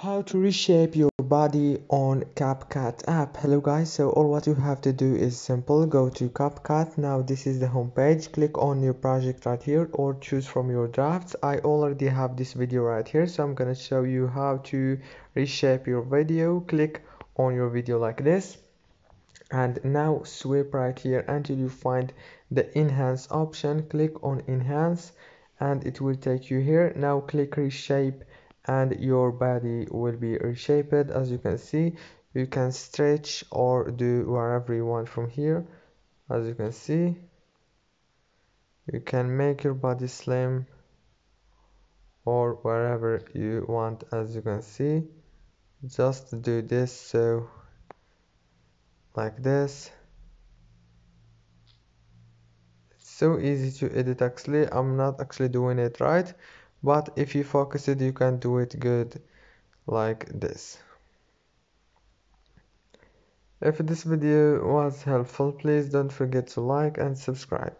How to reshape your body on CapCut app. Hello guys, so all what you have to do is simple. Go to CapCut. Now this is the home page. Click on your project right here or choose from your drafts. I already have this video right here, so I'm gonna show you how to reshape your video. Click on your video like this and now swipe right here until you find the enhance option. Click on enhance and it will take you here. Now click reshape and your body will be reshaped. As you can see, you can stretch or do whatever you want from here. As you can see, you can make your body slim or wherever you want. As you can see, just do this, so like this. It's so easy to edit. Actually, I'm not actually doing it right, but if you focus it, you can do it good like this. If this video was helpful, please don't forget to like and subscribe.